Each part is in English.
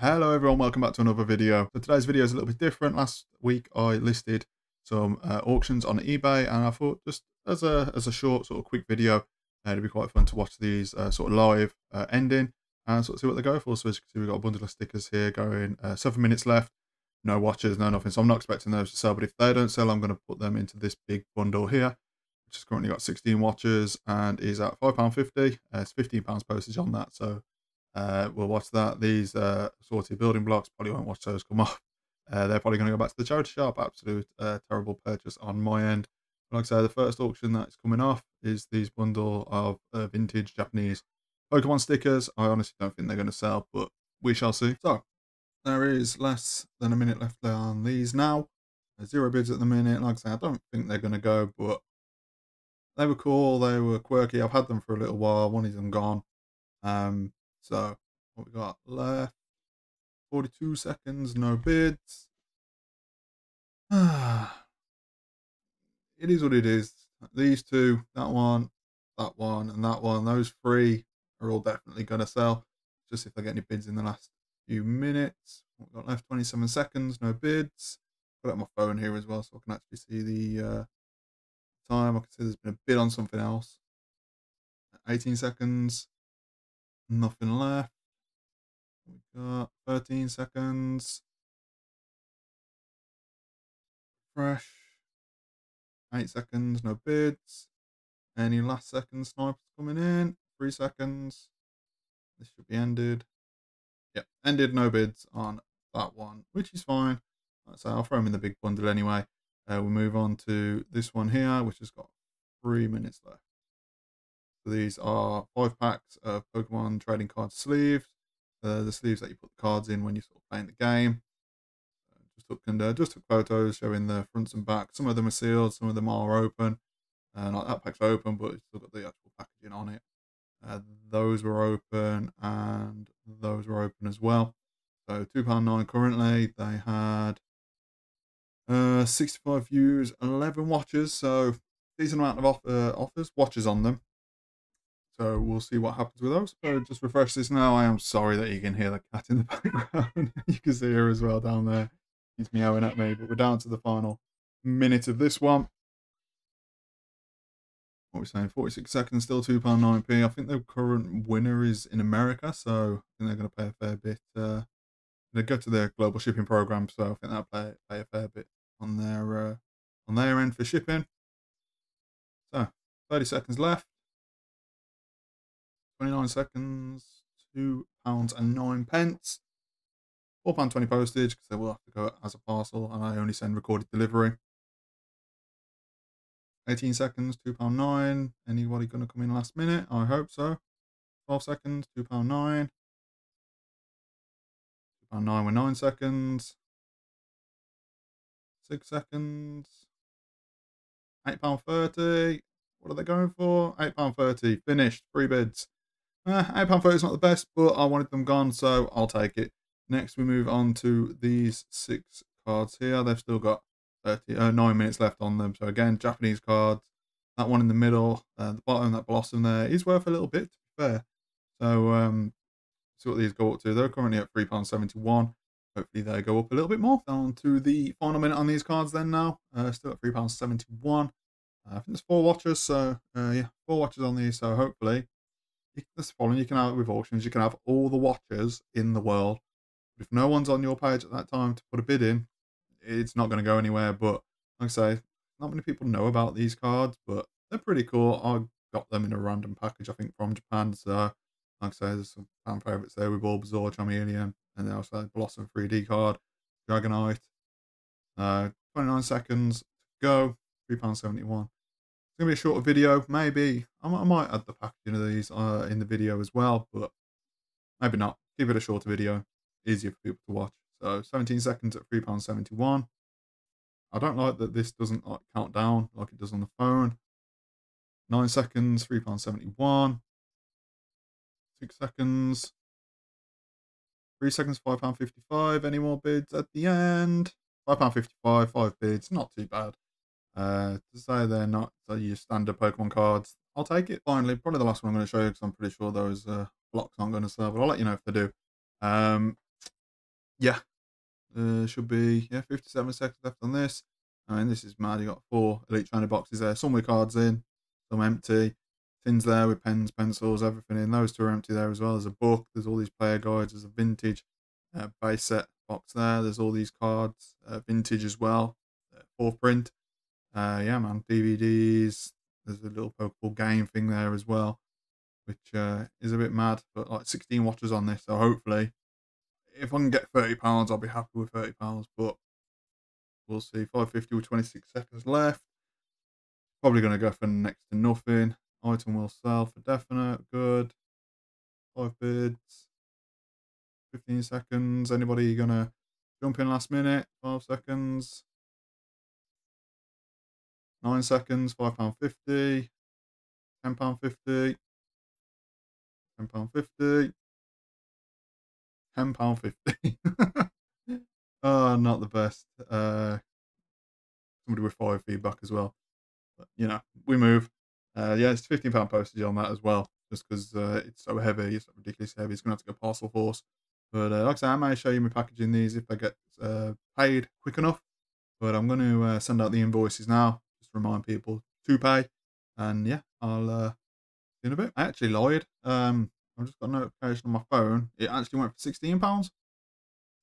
Hello everyone, welcome back to another video. So today's video is a little bit different. Last week I listed some auctions on eBay, and I thought just as a short sort of quick video, it'd be quite fun to watch these sort of live ending and sort of see what they go for. So as you can see, we've got a bundle of stickers here going 7 minutes left, no watches, no nothing. So I'm not expecting those to sell, but if they don't sell, I'm going to put them into this big bundle here, which has currently got 16 watches and is at £5.50. It's £15 postage on that, so we'll watch that. These assorted building blocks, probably won't watch those come off. They're probably going to go back to the charity shop. Absolute terrible purchase on my end. But like I say, the first auction that's coming off is these bundle of vintage Japanese Pokemon stickers. I honestly don't think they're going to sell, but we shall see. So there is less than a minute left on these now. There's zero bids at the minute. Like I say, I don't think they're going to go, but they were cool, they were quirky. I've had them for a little while. One of them gone. So what we got left, 42 seconds, no bids. It is what it is. These two, that one, and that one, those three are all definitely going to sell. Just if I get any bids in the last few minutes. What we got left, 27 seconds, no bids. Put out my phone here as well so I can actually see the time. I can see there's been a bid on something else. 18 seconds. Nothing left. We've got 13 seconds. Fresh. 8 seconds, no bids. Any last second snipers coming in? 3 seconds. This should be ended. Yep, ended, no bids on that one, which is fine. Like I say, I'll throw them in the big bundle anyway. We'll move on to this one here, which has got 3 minutes left. So these are 5 packs of Pokemon trading card sleeves, the sleeves that you put the cards in when you're sort of playing the game. Just took photos showing the fronts and backs. Some of them are sealed, some of them are open. Like that pack's open, but it's still got the actual packaging on it. Those were open, and those were open as well. So £2.09 currently. They had 65 views, 11 watches. So decent amount of watches on them. So we'll see what happens with those. So just refresh this now. I am sorry that you can hear the cat in the background. You can see her as well down there. He's meowing at me. But we're down to the final minute of this one. What are we saying? 46 seconds, still £2.9p. I think the current winner is in America. So I think they're going to pay a fair bit. They go to their global shipping program. So I think they'll pay a fair bit on their end for shipping. So 30 seconds left. 29 seconds, £2.09, £4.20 postage, because they will have to go as a parcel, and I only send recorded delivery. 18 seconds, £2.09. Anybody going to come in last minute? I hope so. 12 seconds, £2.09. £2.09 with 9 seconds. 6 seconds. £8.30. What are they going for? £8.30. Finished. 3 bids. £8.30 is not the best, but I wanted them gone, so I'll take it. Next, we move on to these 6 cards here. They've still got 9 minutes left on them. So again, Japanese cards. That one in the middle, the bottom, that blossom there, is worth a little bit, to be fair. So see what these go up to. They're currently at £3.71. Hopefully they go up a little bit more. Down to the final minute on these cards then now. Still at £3.71. I think there's 4 watches, so yeah, 4 watches on these. So hopefully, that's the problem you can have with auctions. You can have all the watches in the world, but if no one's on your page at that time to put a bid in, it's not going to go anywhere. But like I say, not many people know about these cards, but they're pretty cool. I got them in a random package, I think, from Japan. So like I say, there's some fan favourites there with Bulbasaur, Charmeleon, and they also had Blossom 3D card, Dragonite. 29 seconds to go. £3.71. It's gonna be a shorter video. Maybe I might add the packaging of these in the video as well, but maybe not. Keep it a shorter video, easier for people to watch. So 17 seconds at £3.71. I don't like that this doesn't like count down like it does on the phone. 9 seconds, £3.71. 6 seconds, 3 seconds, £5.55. Any more bids at the end? £5.55, 5 bids. Not too bad. To say they're not your standard Pokemon cards, I'll take it. Finally, probably the last one I'm going to show you, because I'm pretty sure those blocks aren't going to sell, but I'll let you know if they do. Yeah. Should be 57 seconds left on this. And this is mad. You got 4 elite trainer boxes there. Some with cards in, some empty. Tins there with pens, pencils, everything in. Those 2 are empty there as well. There's a book. There's all these player guides. There's a vintage base set box there. There's all these cards, vintage as well. 4th print. Yeah, man. DVDs. There's a little Pokeball game thing there as well, which is a bit mad. But like 16 watches on this, so hopefully, if I can get £30, I'll be happy with £30. But we'll see. 550 with 26 seconds left. Probably going to go for next to nothing. Item will sell for definite. Good. 5 bids. 15 seconds. Anybody going to jump in last minute? 5 seconds. 9 seconds. £5.50. £10.50. £10.50. £10.50. Oh, not the best. Somebody with 5 feedback as well. But, you know, we move. Yeah, it's £15 postage on that as well, just because it's so heavy. It's so ridiculously heavy. It's going to have to go parcel force. But like I said, I may show you me packaging these if I get paid quick enough. But I'm going to send out the invoices now, just to remind people to pay. And yeah, I'll see in a bit. I actually lied. I've just got a notification on my phone. It actually went for £16.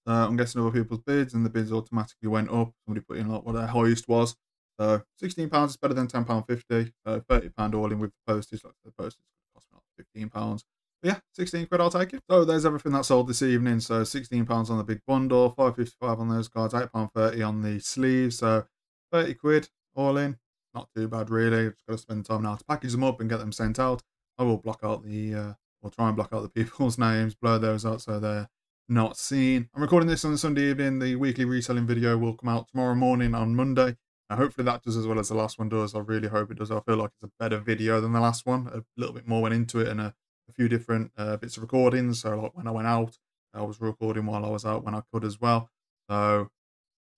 I'm guessing other people's bids, and the bids automatically went up. Somebody put in like what their highest was. So £16 is better than £10.50. £30 all in with the postage. Like the postage cost me like £15. But yeah, 16 quid, I'll take it. So there's everything that sold this evening. So £16 on the big bundle, £5.55 on those cards, £8.30 on the sleeves. So 30 quid all in. Not too bad really. Just got to spend time now to package them up and get them sent out. I will block out the or try and block out the people's names, blur those out so they're not seen. I'm recording this on a Sunday evening. The weekly reselling video will come out tomorrow morning on Monday. Hopefully that does as well as the last one does. I really hope it does. I feel like it's a better video than the last one. A little bit more went into it and a few different bits of recordings. So like when I went out, I was recording while I was out when I could as well. So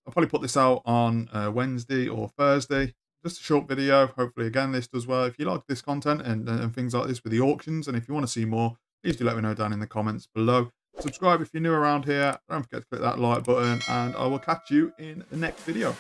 I'll probably put this out on Wednesday or Thursday. Just a short video. Hopefully again this does well. If you like this content and things like this with the auctions, and if you want to see more, please do let me know down in the comments below. Subscribe if you're new around here. Don't forget to click that like button, and I will catch you in the next video.